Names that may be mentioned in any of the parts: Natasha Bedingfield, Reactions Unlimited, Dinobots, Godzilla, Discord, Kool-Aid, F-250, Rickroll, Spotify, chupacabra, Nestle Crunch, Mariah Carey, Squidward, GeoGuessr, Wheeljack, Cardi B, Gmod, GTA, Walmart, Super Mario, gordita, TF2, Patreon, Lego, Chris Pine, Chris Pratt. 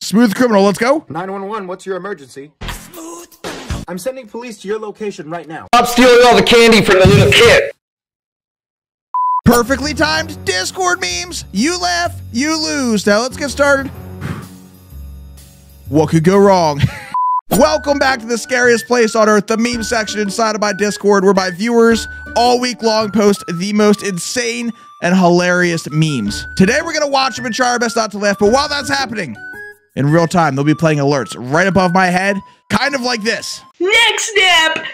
Smooth criminal, let's go. 911, what's your emergency? Smooth. I'm sending police to your location right now. Stop stealing all the candy from the little kid. Perfectly timed Discord memes. You laugh, you lose. Now let's get started. What could go wrong? Welcome back to the scariest place on earth, the meme section inside of my Discord, where my viewers all week long post the most insane and hilarious memes. Today, we're going to watch them and try our best not to laugh, but while that's happening, in real time, they'll be playing alerts right above my head, kind of like this. Next step!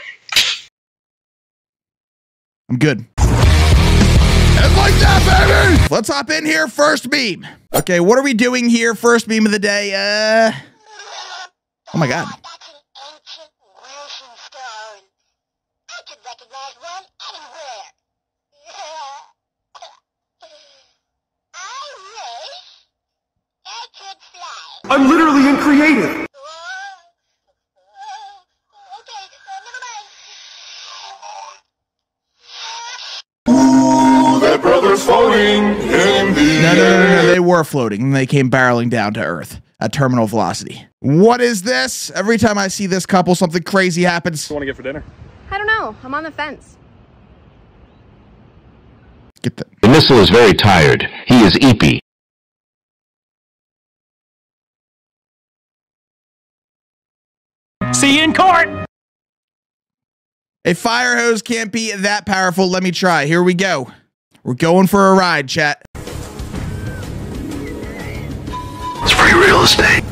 I'm good. And like that, baby! Let's hop in here, first meme. Okay, what are we doing here? First meme of the day, oh my God. I'm literally uncreative. Okay, never mind. Ooh, that brother's floating in the air. No, they were floating and they came barreling down to earth at terminal velocity. What is this? Every time I see this couple, something crazy happens. What do you want to get for dinner? I don't know. I'm on the fence. Get that. The missile is very tired. He is eepy. See you in court. A fire hose can't be that powerful. Let me try. Here we go. We're going for a ride, chat. It's free real estate.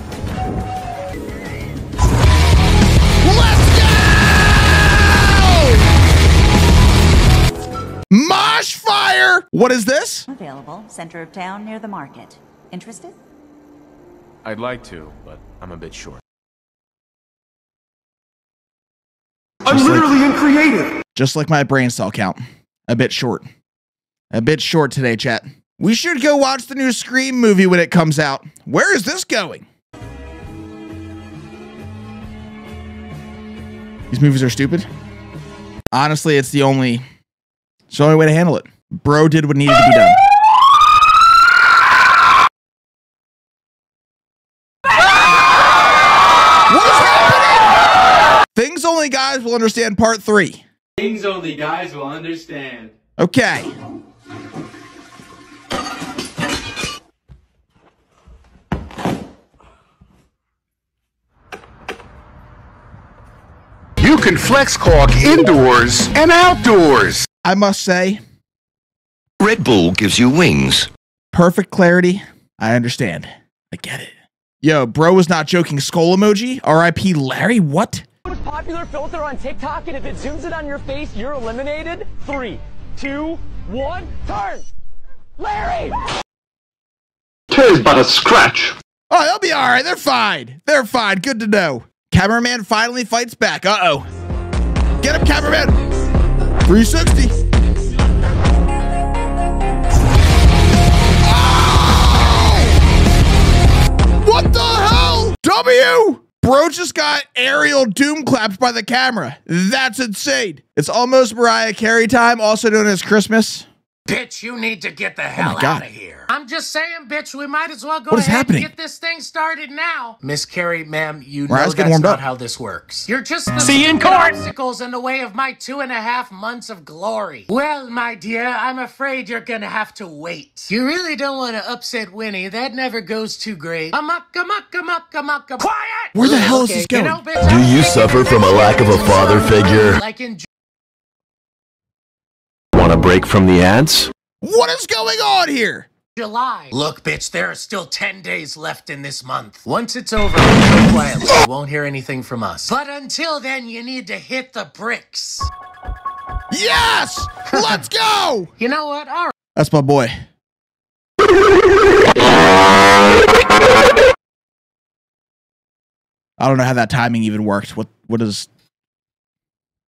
Let's go! Mosh fire! What is this? Available. Center of town near the market. Interested? I'd like to, but I'm a bit short. I'm literally uncreative. Just like my brain cell count. A bit short. A bit short today, chat. We should go watch the new Scream movie when it comes out. Where is this going? These movies are stupid. Honestly, it's the only way to handle it. Bro did what needed to be done. Things only guys will understand part 3. Things only guys will understand. Okay. You can flex caulk indoors and outdoors. I must say, Red Bull gives you wings. Perfect clarity. I understand. I get it. Yo, bro was not joking. Skull emoji. RIP Larry. What? Popular filter on TikTok, and if it zooms it on your face, you're eliminated. 3, 2, 1, turn! Larry! Tis but a scratch. Oh, they'll be alright. They're fine. They're fine. Good to know. Cameraman finally fights back. Uh-oh. Get him, cameraman! 360. Oh! What the hell? W! Bro just got aerial doom clapped by the camera. That's insane. It's almost Mariah Carey time, also known as Christmas. Bitch, you need to get the hell out of here. I'm just saying, bitch, we might as well go ahead and get this thing started now. Miss Carey, ma'am, you know that's not how this works. You're just the obstacles in the way of my 2.5 months of glory. Well, my dear, I'm afraid you're gonna have to wait. You really don't want to upset Winnie. That never goes too great. Amok. Quiet! Where the hell is this going? You know, bitch, do you suffer from a lack of a father figure? Like in... Want a break from the ads? What is going on here? July. Look, bitch, there are still 10 days left in this month. Once it's over, we'll go quietly. You won't hear anything from us. But until then, you need to hit the bricks. Yes! Let's go! You know what? All right. That's my boy. I don't know how that timing even worked. What is...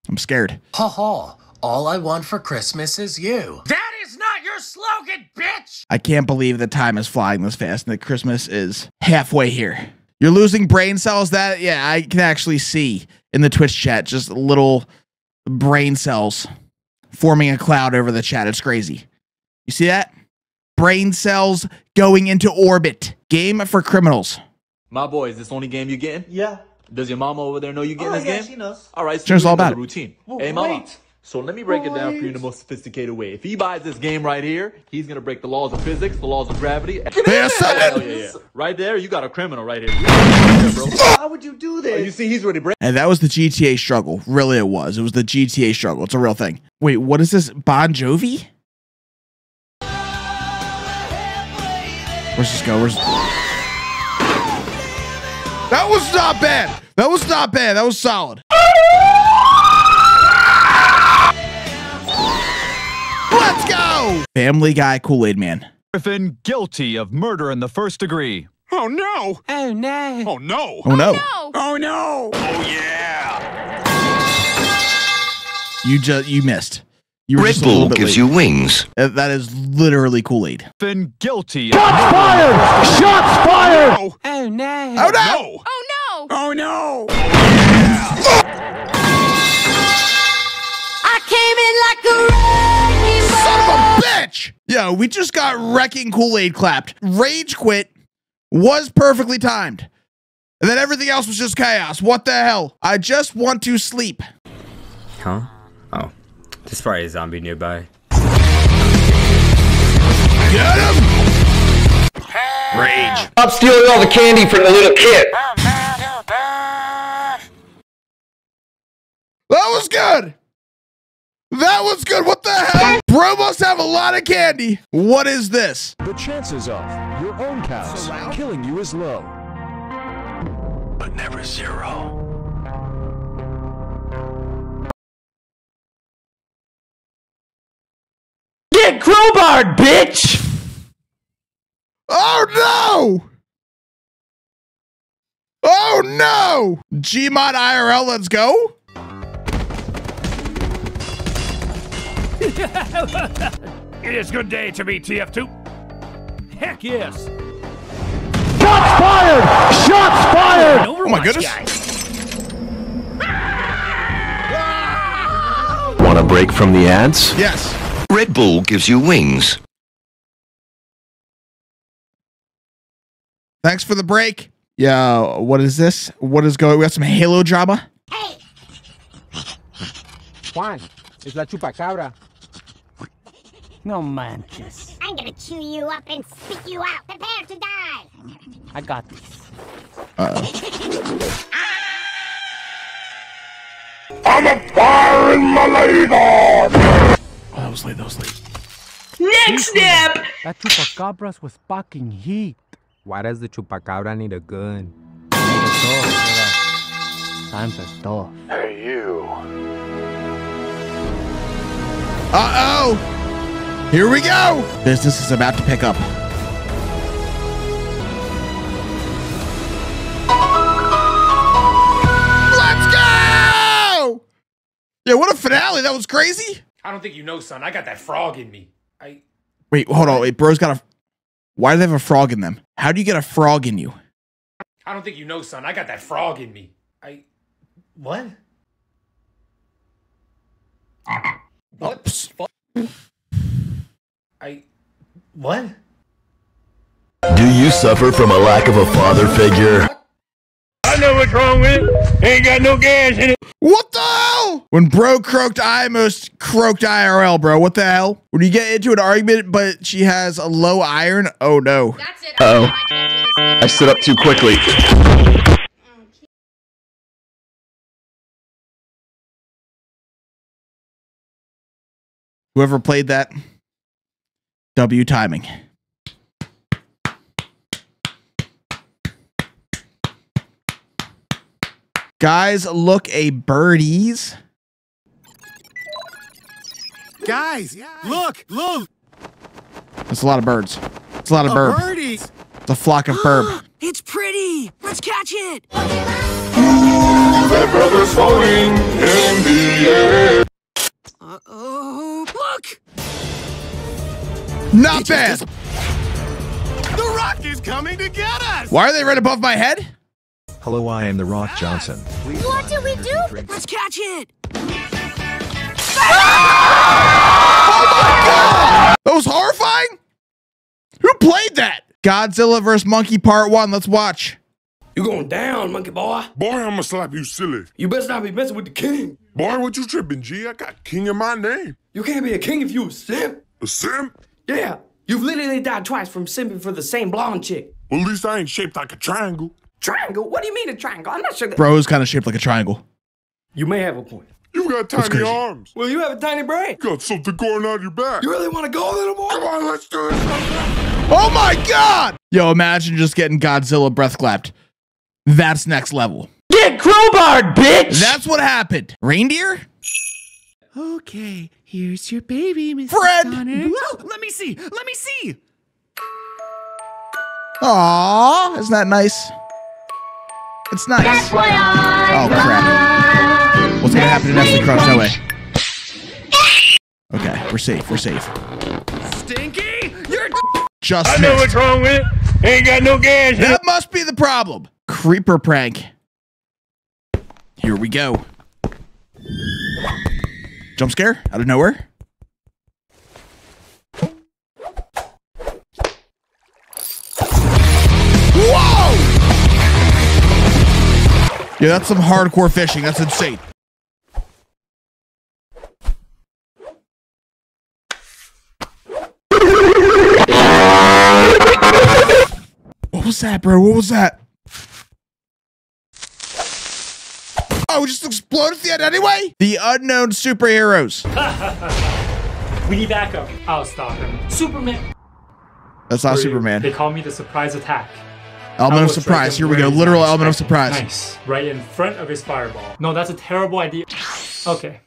I'm scared. Ha-ha. All I want for Christmas is you. That is not your slogan, bitch! I can't believe that time is flying this fast and that Christmas is halfway here. You're losing brain cells? That, yeah, I can actually see in the Twitch chat just little brain cells forming a cloud over the chat. It's crazy. You see that? Brain cells going into orbit. Game for criminals. My boy, is this only game you getting? Yeah. Does your mama over there know you getting this game? She knows. All right, so here's all about the routine. Well, hey, mama. Wait. So let me break it down for you in the most sophisticated way. If he buys this game right here, he's going to break the laws of physics, the laws of gravity. Yeah. Right there, you got a criminal right here. How would you do this? Oh, you see, he's already breaking. And that was the GTA struggle. Really, it was. It was the GTA struggle. It's a real thing. Wait, what is this? Bon Jovi? Where's this go? Where's this? That was not bad. That was not bad. That was solid. Let's go! Family Guy Kool-Aid Man. Griffin guilty of murder in the first degree. Oh no! Oh no! Oh no! Oh no! Oh no! Oh yeah! You missed. You Red Bull gives you wings. That is literally Kool-Aid. Griffin guilty. Shots fired! Shots fired! Oh no! Oh no! Oh no! Oh no! Oh, no. Oh, yeah. I came in like a wreck. Son of a bitch! Yo, we just got wrecking Kool-Aid clapped. Rage quit was perfectly timed. And then everything else was just chaos. What the hell? I just want to sleep. Huh? Oh. There's probably a zombie nearby. Get him! Rage. Stop stealing all the candy from the little kid. That was good! That was good. What the hell? Bro must have a lot of candy. What is this? The chances of your own cows killing you is low, but never zero. Get crowbarred, bitch! Oh no! Oh no! Gmod IRL, let's go. It is good day to be TF2. Heck yes. Shots fired! Shots fired! Oh my goodness. Want a break from the ads? Yes. Red Bull gives you wings. Thanks for the break. Yo, what is this? What is going on? We got some Halo drama. Hey. Juan, it's la chupacabra. No manches. I'm gonna chew you up and spit you out. Prepare to die. I got this. I'm a fire in my labor. Oh, that was late. That was late. Next step. That chupacabras was fucking heat. Why does the chupacabra need a gun? I'm pissed off. Hey, you. Uh-oh. Here we go! Business is about to pick up. Let's go! Yeah, what a finale. That was crazy. I don't think you know, son. I got that frog in me. Wait, hold on. Wait, bro's got a... Why do they have a frog in them? How do you get a frog in you? I don't think you know, son. I got that frog in me. What? What? Oh, what? Do you suffer from a lack of a father figure? I know what's wrong with it. Ain't got no gas in it. What the hell? When bro croaked, I most croaked IRL, bro. What the hell? When you get into an argument, but she has a low iron? Oh, no. That's it. Uh-oh. I stood up too quickly. Whoever played that... W timing. Guys, look a birdies. Guys, look, look. That's a lot of birds. It's a lot of birds. Birdies. It's a flock of birds. It's pretty. Let's catch it. Ooh, that brother's floating in the air. Uh-oh. Look. Not bad. The Rock is coming to get us. Why are they right above my head? Hello, I am The Rock Johnson. What do we do? Let's catch it. Oh my God! That was horrifying. Who played that? Godzilla vs. Monkey Part 1. Let's watch. You going down, monkey boy. Boy, I'ma slap you silly. You best not be messing with the king. Boy, what you tripping, G? I got king in my name. You can't be a king if you a simp. A simp? Yeah. You've literally died twice from simping for the same blonde chick. Well, at least I ain't shaped like a triangle. Triangle? What do you mean a triangle? I'm not sure that— Bro is kind of shaped like a triangle. You may have a point. You got tiny arms. Well, you have a tiny brain. You got something going on your back. You really want to go a little more? Come on, let's do it. Oh my God! Yo, imagine just getting Godzilla breath clapped. That's next level. Get crowbarred, bitch! That's what happened. Reindeer? Okay, here's your baby, Mr. Fred! Sonic. Whoa, let me see, let me see! Aww, isn't that nice? It's nice. That's why I— oh, crap. What's gonna happen to Nestle Crunch? No way. Okay, we're safe, we're safe. Stinky, you're— just I know what's wrong with it. Ain't got no gas. That must be the problem. Creeper prank. Here we go. Jump scare out of nowhere. Whoa! Yeah, that's some hardcore fishing. That's insane. What was that, bro? What was that? Oh, we just exploded at the end anyway? The unknown superheroes. We need backup. I'll stop him. Superman. That's not Superman. They call me the surprise attack. Element of surprise. Here we go. Literal element of surprise. Nice. Right in front of his fireball. No, that's a terrible idea. Okay.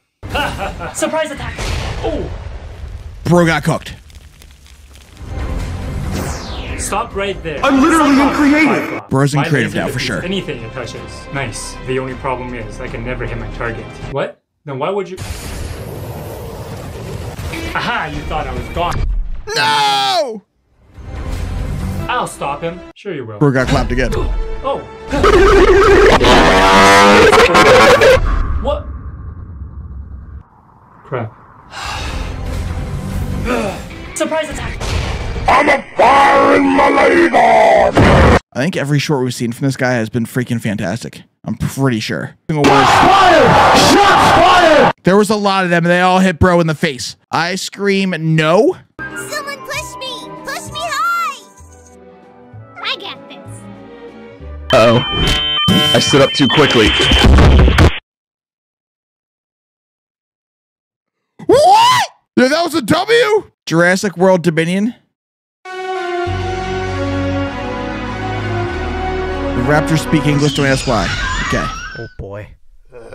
Surprise attack. Oh. Bro got cooked. Stop right there. I'm literally in creative. Bro's in creative now for sure. Anything it touches. Nice. The only problem is I can never hit my target. What? Then why would you? Aha, you thought I was gone. No! I'll stop him. Sure you will. Bro got clapped again. Oh. What? Crap. Surprise attack. I'm a fire in my labor. I think every short we've seen from this guy has been freaking fantastic. I'm pretty sure. Shots fired! Shots fired! There was a lot of them, and they all hit Bro in the face. I scream no. Someone push me! Push me high! I got this. Uh-oh. I stood up too quickly. What? Yeah, that was a W? Jurassic World Dominion. Raptors speak English, don't ask why. Okay. Oh boy.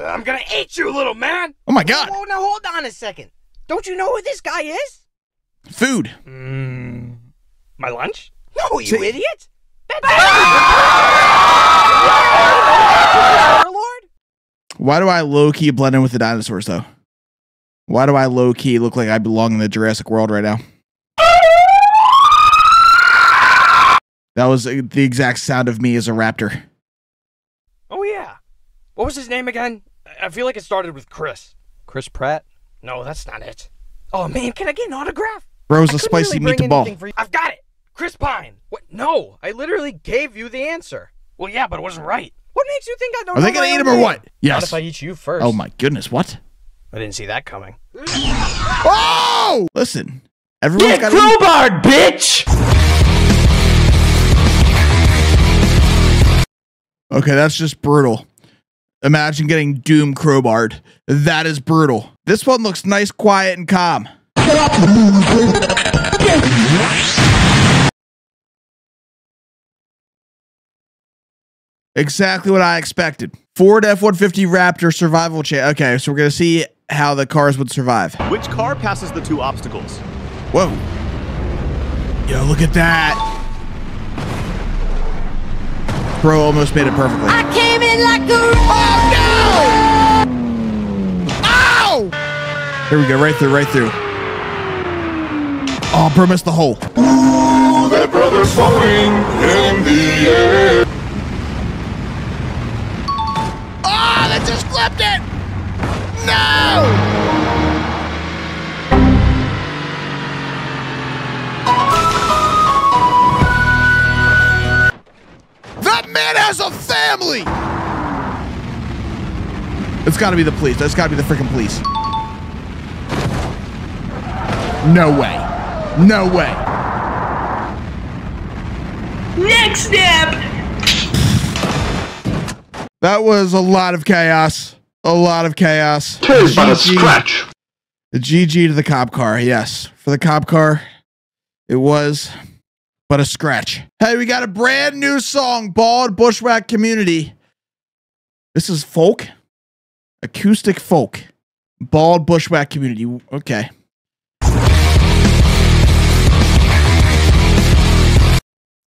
I'm gonna eat you, little man! Oh my God! Oh, now hold on a second. Don't you know who this guy is? Food. My lunch? No, you idiot! Why do I low-key blend in with the dinosaurs, though? Why do I low-key look like I belong in the Jurassic World right now? That was the exact sound of me as a raptor. Oh, yeah. What was his name again? I feel like it started with Chris. Chris Pratt? No, that's not it. Oh, man, can I get an autograph? Bro's a spicy meatball. I've got it. Chris Pine. What? No, I literally gave you the answer. Well, yeah, but it wasn't right. What makes you think I don't know? Are they going to eat him or what? Yes. Not if I eat you first. Oh, my goodness. What? I didn't see that coming. Oh! Listen. Everyone's got to— Get crowbarred, bitch! Okay, that's just brutal. Imagine getting Doom crowbarred. That is brutal. This one looks nice, quiet, and calm. Exactly what I expected. Ford F-150 Raptor survival chain. Okay, so we're going to see how the cars would survive. Which car passes the two obstacles? Whoa. Yo, look at that. Bro almost made it perfectly. I came in like a— oh no! Ow! Here we go, right through, right through. Oh, Bro missed the hole. Ooh, that brother's falling in the air. Ah, oh, that just clipped it! No! Man has a thing. family. It's got to be the police. That's got to be the freaking police. No way. No way. Next step. That was a lot of chaos. A lot of chaos. Two by a scratch. The GG to the cop car. Yes. For the cop car, it was but a scratch. Hey, we got a brand new song, Bald Bushwhack Community. This is folk. Acoustic folk. Bald Bushwhack Community. Okay.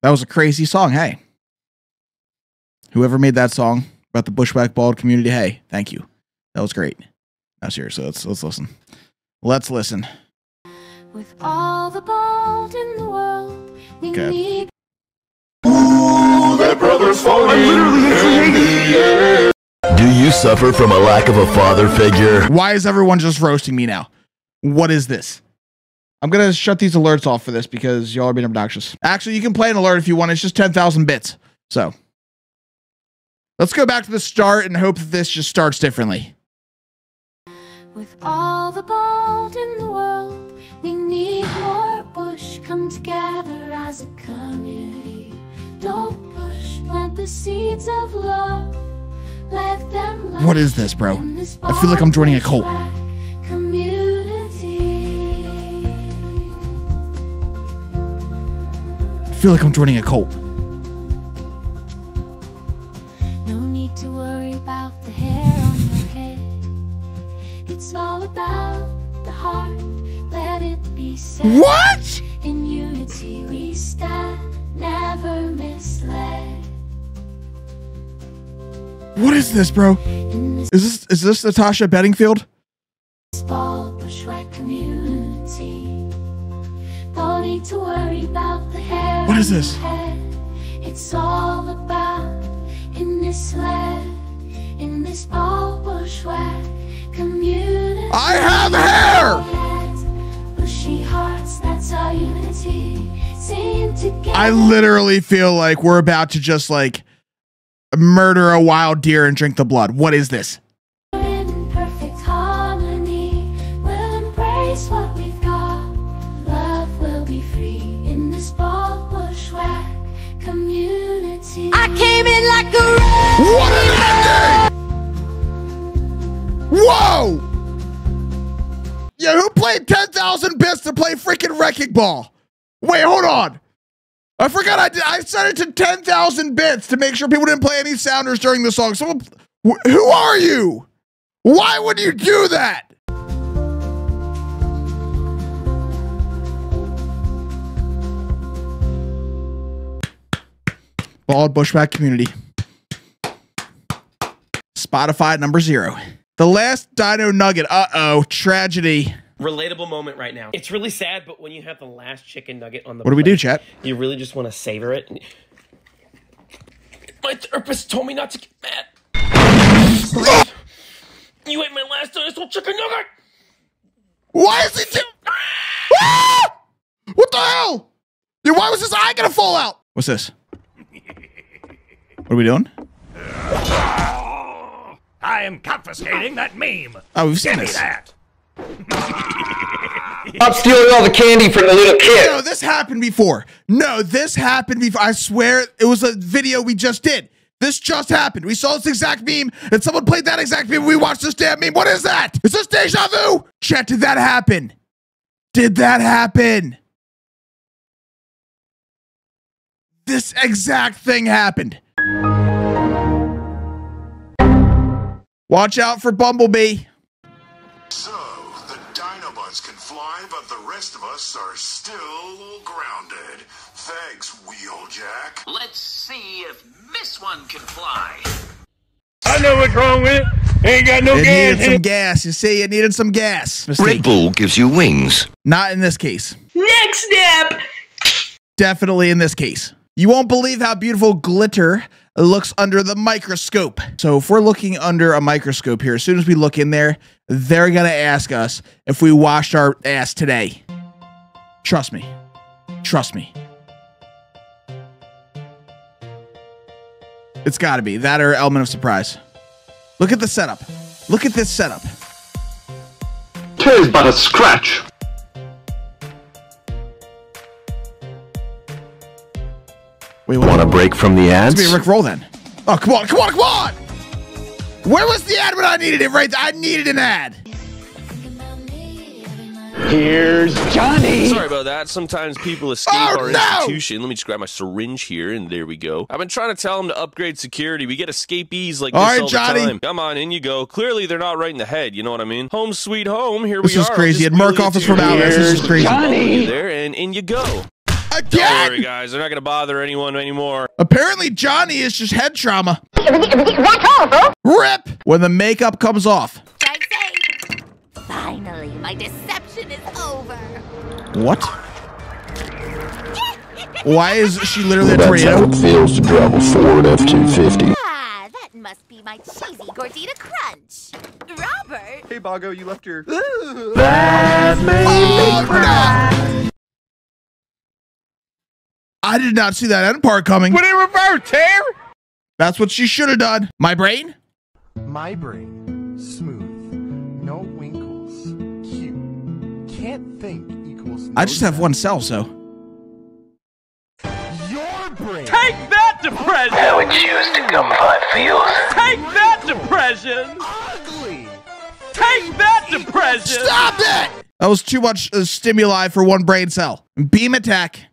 That was a crazy song. Hey, whoever made that song about the bushwhack bald community. Hey, thank you. That was great. No, seriously, let's listen. Let's listen. With all the bald in the world, okay. Ooh, that brother's falling. I'm literally in the air. Do you suffer from a lack of a father figure? Why is everyone just roasting me now? What is this? I'm going to shut these alerts off for this because y'all are being obnoxious. Actually, you can play an alert if you want. It's just 10,000 bits. So let's go back to the start and hope that this just starts differently. With all the bald in the world, we need more bush. Come together as a community. Don't push. Plant the seeds of love. Let them live. What is this, bro? I feel like I'm joining a cult. I feel like I'm joining a cult. No need to worry about the hair on your head. It's all about the heart. Let it be said. What? In unity we stand, never misled. What is this, bro? Is this Natasha Bedingfield? Bald bushwhack community. No need to worry about the hair. What is this? It's all about in this land, in this bald bushwhack community. I have hair! Bushy hearts, that's our unity. Sing together. I literally feel like we're about to just like murder a wild deer and drink the blood. What is this? In perfect harmony, we'll embrace what we've got. Love will be free in this bald community. I came in like a rain. What an ending! Whoa! Yeah, who played 10,000 bits to play freaking Wrecking Ball? Wait, hold on. I forgot I set it to 10,000 bits to make sure people didn't play any sounders during the song. Someone, who are you? Why would you do that? Bald Bushwhack Community. Spotify number 0. The last dino nugget. Uh-oh. Tragedy. Relatable moment right now. It's really sad, but when you have the last chicken nugget on the plate, what do we do, chat? You really just want to savor it. My therapist told me not to get mad. You ate my last dinosaur chicken nugget. Why is he ah! What the hell? Dude, why was his eye going to fall out? What's this? What are we doing? I am confiscating that meme. Oh, we've seen this. That. I'm stealing all the candy from the little kid. No, this happened before. No, this happened before. I swear it was a video we just did. This just happened. We saw this exact meme, and someone played that exact meme. We watched this damn meme. What is that? Is this deja vu? Chat, did that happen? Did that happen? This exact thing happened. Watch out for Bumblebee. So, the Dinobots can fly, but the rest of us are still grounded. Thanks, Wheeljack. Let's see if this one can fly. I know what's wrong with it. Ain't got no gas. Needed some gas. You see, it needed some gas. Red Bull gives you wings. Not in this case. Next step. Definitely in this case. You won't believe how beautiful glitter looks under the microscope. So if we're looking under a microscope here, as soon as we look in there, they're gonna ask us if we washed our ass today. Trust me. Trust me. It's got to be that or element of surprise. Look at the setup. Look at this setup. 'Tis but a scratch. Wait, want a break from the ads? Let's be a Rickroll then. Oh, come on, come on, come on! Where was the ad when I needed it? Right there, I needed an ad. Here's Johnny. Sorry about that. Sometimes people escape our institution. Let me just grab my syringe here, and there we go. I've been trying to tell them to upgrade security. We get escapees like all the time. Come on, in you go. Clearly, they're not right in the head. You know what I mean? Home sweet home. Here we are. This is crazy. At Mark office from out. This is crazy. Johnny. There and in you go. Again? Don't worry, guys. They're not gonna bother anyone anymore. Apparently, Johnny is just head trauma. Rip! When the makeup comes off. Finally, my deception is over. What? Why is she literally a tornado? That's how it feels to travel forward F-250. Ah, that must be my cheesy gordita crunch. Robert! Hey, Bago, you left your... That made me cry. No. I did not see that end part coming. Put it in reverse, Tear! That's what she should have done. My brain? My brain. Smooth. No winkles. Cute. Can't think equals... I just have one cell, so... Your brain! Take that, depression! How it choose to come by feels. Take that, depression! Ugly! Take that, depression! Stop it! That was too much stimuli for one brain cell. Beam attack.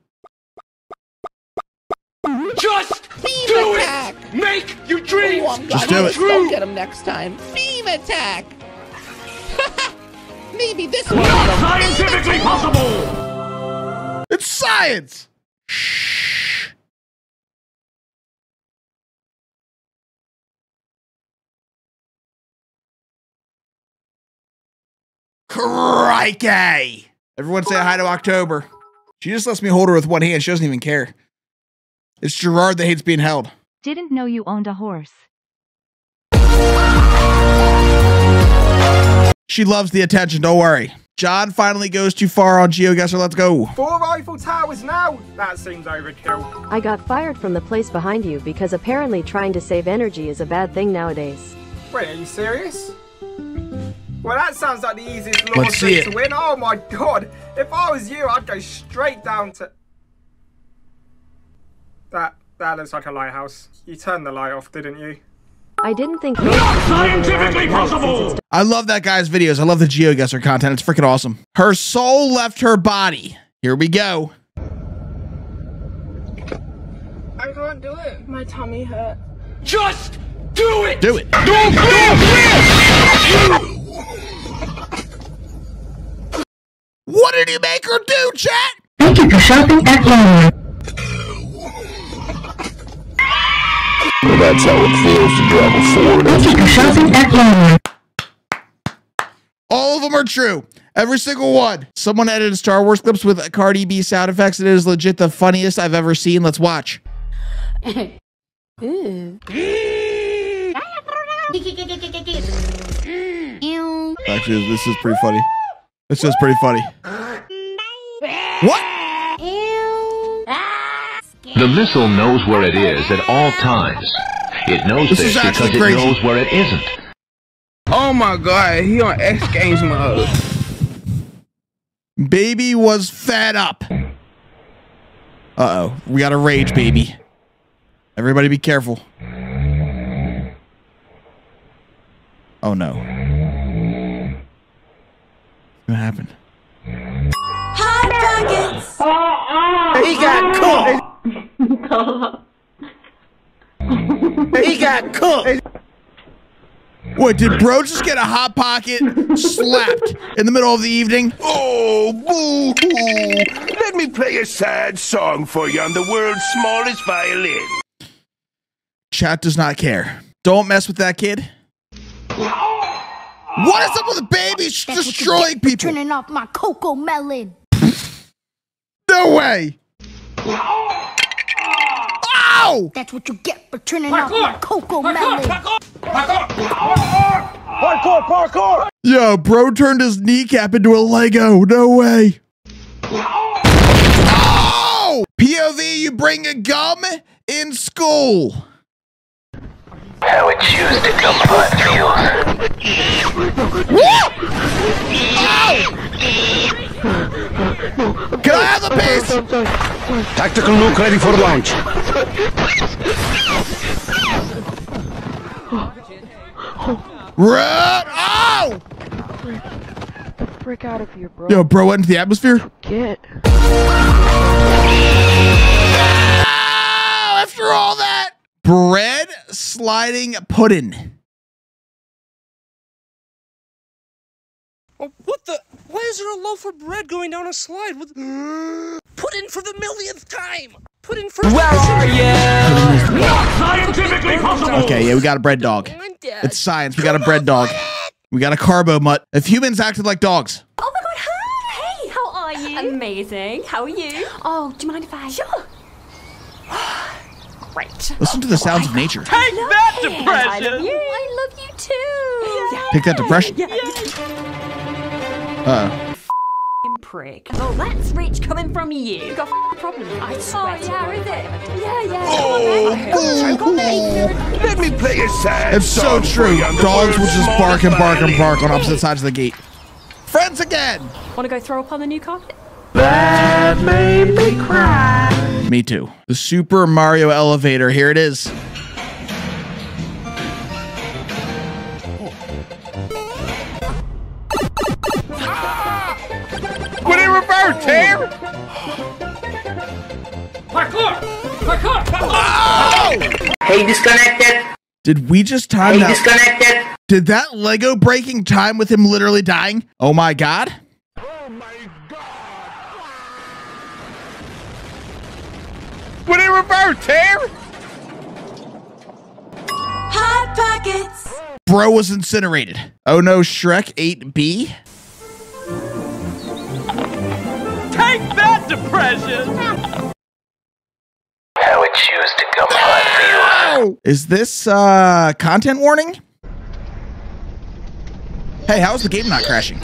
Just do it! Make your dreams come true! I'll get him next time. Beam attack! Maybe this one. Not scientifically possible! It's science! Shh. Crikey! Everyone say hi to October. She just lets me hold her with one hand. She doesn't even care. It's Gerard that hates being held. Didn't know you owned a horse. She loves the attention, don't worry. John finally goes too far on GeoGuessr, let's go. 4 Eiffel Towers now! That seems overkill. I got fired from the place behind you because apparently trying to save energy is a bad thing nowadays. Wait, are you serious? Well, that sounds like the easiest lawsuit to win. Oh my god, if I was you, I'd go straight down to... That looks like a lighthouse. You turned the light off, didn't you? I didn't think... Not scientifically possible! I love that guy's videos. I love the GeoGuessr content. It's freaking awesome. Her soul left her body. Here we go. I can't do it. My tummy hurt. Just do it! Do it. Do it! What did he make her do, chat? Thank you for shopping at Walmart. Well, that's how it feels to travel forward. All of them are true. Every single one. Someone edited Star Wars clips with Cardi B sound effects. It is legit the funniest I've ever seen. Let's watch. Actually, this is pretty funny. This is pretty funny. What? The missile knows where it is at all times. It knows this because it knows where it isn't. Oh my god, he on X Games mode. Baby was fed up. Uh-oh, we got a rage, baby. Everybody be careful. Oh no. What happened? Hot Pockets! He got caught! He got cooked. What, did bro just get a hot pocket slapped in the middle of the evening? Oh, boo-hoo. Let me play a sad song for you on the world's smallest violin. Chat does not care. Don't mess with that kid. What is up with the baby destroying people? Turning off my cocoa melon. No way. Ow! That's what you get for turning off my cocoa melon. Parkour, parkour! Yo, bro turned his kneecap into a Lego. No way. Oh! POV, you bring a gum in school. how it chooses to combat fuels. Can I have a piece? Tactical nuke ready for launch. Run! Oh! Get the frick out of here, bro. Yo, bro, went into the atmosphere? Get. After all that bread sliding pudding. Oh, what the? Why is there a loaf of bread going down a slide with pudding for the millionth time? Pudding for. Where are you? Not scientifically possible. Okay, yeah, we got a bread dog. It's science. We got a bread dog. We got a carbo mutt. If humans acted like dogs. Oh my god! Hi. Hey, how are you? Amazing. How are you? Oh, do you mind if I? Sure. Right. Listen to the sounds of nature. Take that, depression! I love you too! Yeah. Pick that depression? Yeah. F***ing prick. Oh, that's rich coming from you. You've got a problem. I swear. Oh, yeah, is it? Yeah. Oh, let me play a sad. It's so true. Dogs will just bark and bark and bark on opposite sides of the gate. Friends again! Want to go throw up on the new carpet? That made me cry. Me too. The Super Mario elevator. Here it is. Would it reverse here? Parkour! Hey, disconnected. Did we just time that? Hey, disconnected. Did that Lego breaking time with him literally dying? Oh my god. Would it reverse here? Hot pockets. Bro was incinerated. Oh no, Shrek 8B. Take that, depression. How it chooses to come on you. Is this content warning? Hey, how is the game not crashing?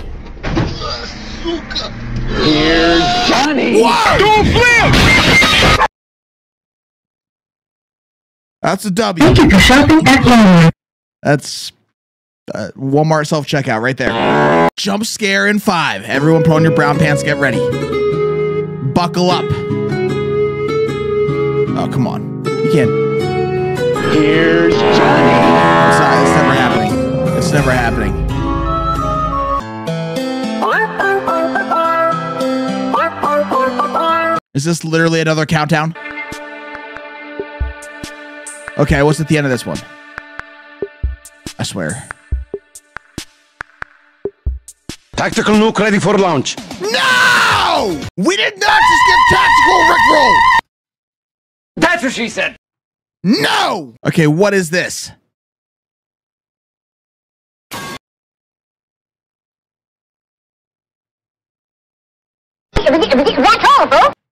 Here's Johnny. Wow. Don't flip. That's a W. Thank you for shopping at Walmart. That's Walmart self-checkout right there. Jump scare in 5. Everyone put on your brown pants. Get ready. Buckle up. Oh, come on. You can't. Here's Johnny. It's never happening. It's never happening. Is this literally another countdown? Okay, what's at the end of this one? I swear. Tactical nuke ready for launch. No! We did not just get tactical rickroll! That's what she said! No! Okay, what is this?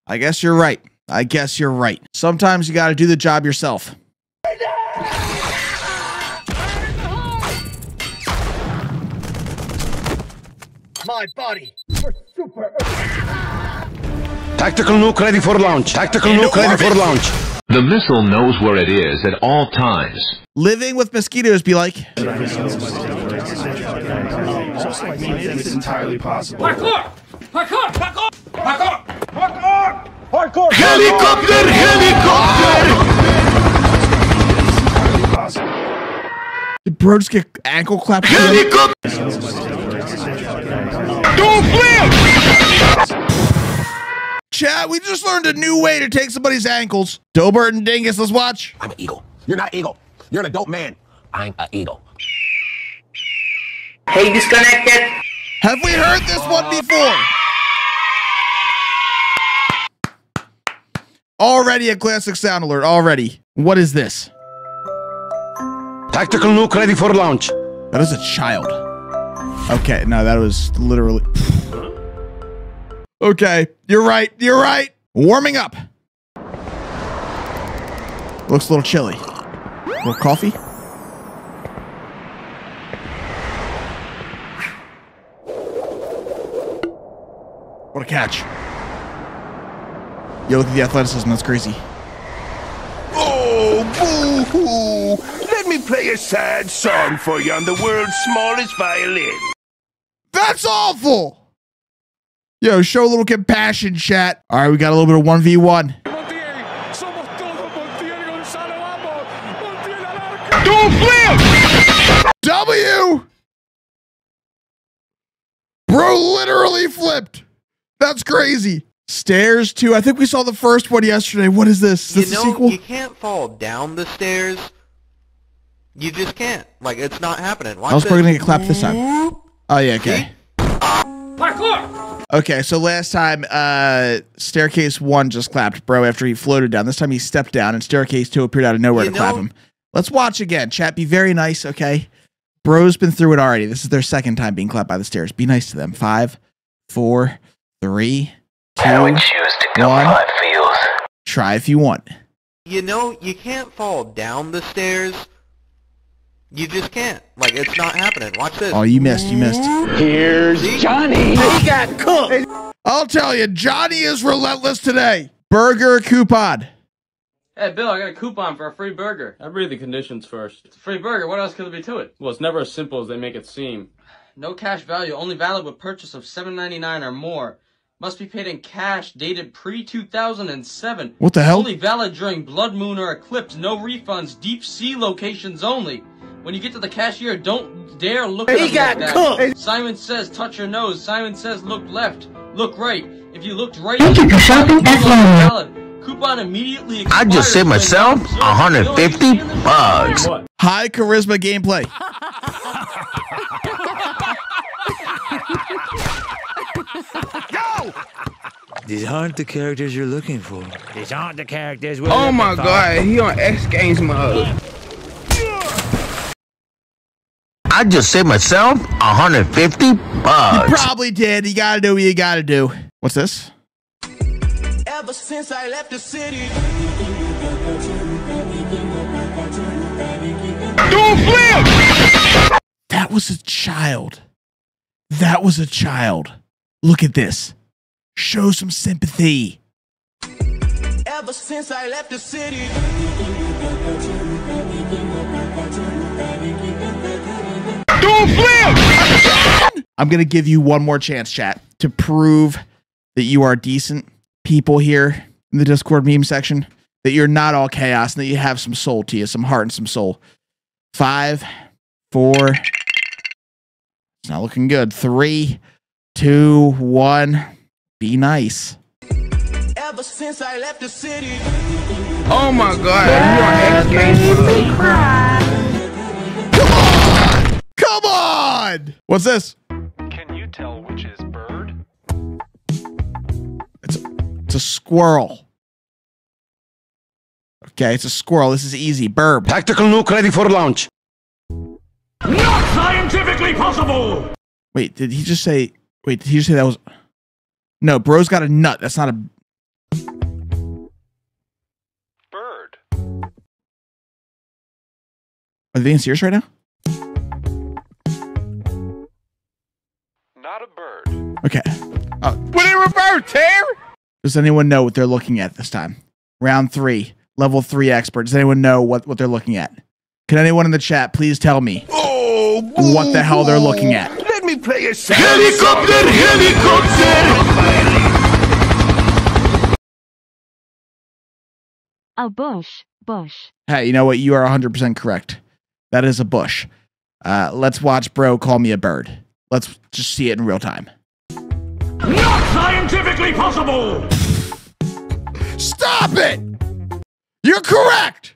I guess you're right. I guess you're right. Sometimes you gotta do the job yourself. My body for super. Tactical nuke ready for launch. Tactical nuke ready for launch. The missile knows where it is at all times. Living with mosquitoes be like. I mean, it's entirely possible. Parkour! Parkour! Parkour! Parkour! Parkour! Parkour! Helicopter! Helicopter! Did bro just get ankle clapped? Helicopter! Don't flip! Chat, we just learned a new way to take somebody's ankles. Dobert and Dingus, let's watch. I'm an eagle. You're not eagle. You're an adult man. I'm an eagle. Hey, disconnected. Have we heard this one before? Already a classic sound alert. Already. What is this? Tactical nuke ready for launch. That is a child. Okay, no, that was literally. Okay, you're right. You're right. Warming up. Looks a little chilly. A little coffee. What a catch. Yo, look at the athleticism. That's crazy. Oh, boo-hoo. me play a sad song for you on the world's smallest violin. That's awful! Yo, show a little compassion, chat. All right, we got a little bit of 1v1. W! Bro literally flipped. That's crazy. Stairs 2. I think we saw the first one yesterday. What is this? Is this a sequel? You can't fall down the stairs. You just can't. Like, it's not happening. Watch I was probably going to get clapped this time. Oh, yeah, okay. Parkour! Okay, so last time, Staircase 1 just clapped Bro after he floated down. This time he stepped down, and Staircase 2 appeared out of nowhere to clap him. Let's watch again, chat. Be very nice, okay? Bro's been through it already. This is their second time being clapped by the stairs. Be nice to them. 5, 4, 3, 2, 1. Try if you want. You know, you can't fall down the stairs. You just can't. Like, it's not happening. Watch this. Oh, you missed. You missed. Here's Johnny. He got cooked. I'll tell you, Johnny is relentless today. Burger coupon. Hey, Bill, I got a coupon for a free burger. I read the conditions first. It's a free burger. What else could there be to it? Well, it's never as simple as they make it seem. No cash value. Only valid with purchase of $7.99 or more. Must be paid in cash, dated pre-2007. What the hell? Only valid during blood moon or eclipse. No refunds. Deep sea locations only. When you get to the cashier, don't dare look at him like that. Cooked. Simon says, touch your nose. Simon says, look left. Look right. If you looked right, you shopping valid. Coupon immediately expires. I just saved myself $150. High charisma gameplay. Go! These aren't the characters you're looking for. These aren't the characters we're looking for. Oh my god, he on X Games mode. I just saved myself $150. You probably did. You gotta do what you gotta do. What's this? Ever since I left the city. Don't flip! That was a child. That was a child. Look at this. Show some sympathy. Ever since I left the city. Don't flip! I'm going to give you one more chance, chat, to prove that you are decent people here in the Discord meme section, that you're not all chaos, and that you have some soul to you, some heart and some soul. 5, 4. It's not looking good. 3, 2, 1. Be nice. Ever since I left the city. Oh my god. Come on! Come on! What's this? Can you tell which is bird? It's a squirrel. Okay, it's a squirrel. This is easy. Burb. Tactical nuke ready for launch. Not scientifically possible! Wait, did he just say... Wait, did he just say that was... No, bro's got a nut. That's not a... Bird. Are they being serious right now? Not a bird. Okay. What are a bird, Tear? Does anyone know what they're looking at this time? Round 3. Level 3 expert. Does anyone know what they're looking at? Can anyone in the chat please tell me what the hell they're looking at? Play a helicopter, helicopter. A bush, bush. Hey, you know what? You are 100% correct. That is a bush. Let's watch Bro call me a bird. Let's just see it in real time. Not scientifically possible. Stop it. You're correct.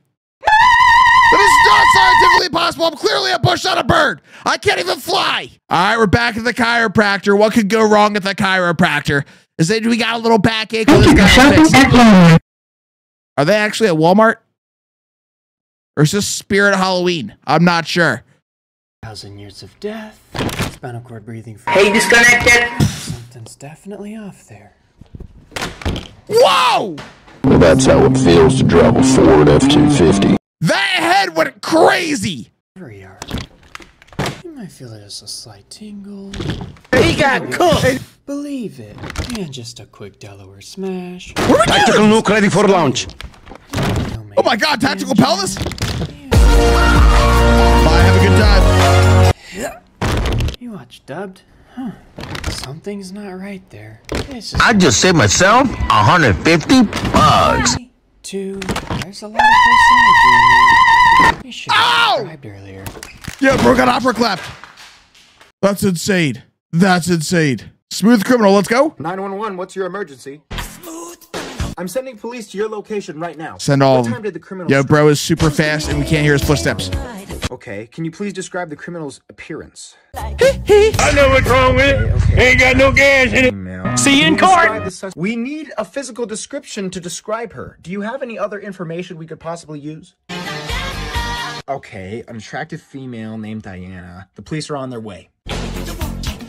But it's not scientifically possible. I'm clearly a bush, not a bird. I can't even fly. All right, we're back at the chiropractor. What could go wrong at the chiropractor? Is that we got a little backache? Well, this guy fixed it. Are they actually at Walmart? Or is this Spirit Halloween? I'm not sure. 1,000 years of death. Spinal cord breathing. Hey, disconnected. Something's definitely off there. Whoa! That's how it feels to travel Ford F-250. That head went crazy! Here we are. You might feel just a slight tingle. He got cooked! Believe it. And just a quick Delaware smash. What are we tactical nuke ready for launch. Oh my god, tactical pelvis? Yeah. much dubbed. Huh. Something's not right there. Just I just saved myself 150 bucks. Two. There's a lot of percentage in there. You should have subscribed earlier. Yeah, bro, got opera clapped. That's insane. That's insane. Smooth criminal, let's go. 911, what's your emergency? I'm sending police to your location right now. Send all. What time did the criminal? Yeah, bro is super fast and we can't hear his footsteps. Okay, can you please describe the criminal's appearance? I know what's wrong with it. Okay. Ain't got no gas in it. Email. See you in court. We need a physical description to describe her. Do you have any other information we could possibly use? Okay, an attractive female named Diana. The police are on their way.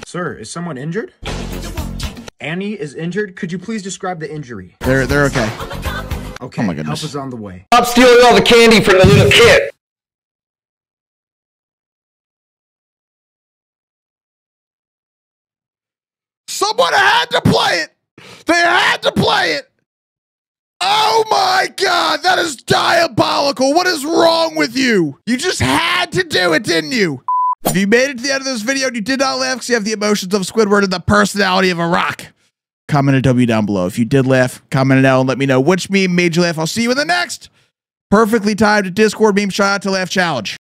Sir, is someone injured? Annie is injured. Could you please describe the injury? They're okay. Okay, oh my goodness. Help is on the way. Stop stealing all the candy from the little kid. Someone had to play it. They had to play it. Oh my God, that is diabolical. What is wrong with you? You just had to do it, didn't you? If you made it to the end of this video and you did not laugh because you have the emotions of Squidward and the personality of a rock, comment a W down below. If you did laugh, comment an L and let me know which meme made you laugh. I'll see you in the next perfectly timed Discord meme shout out to laugh challenge.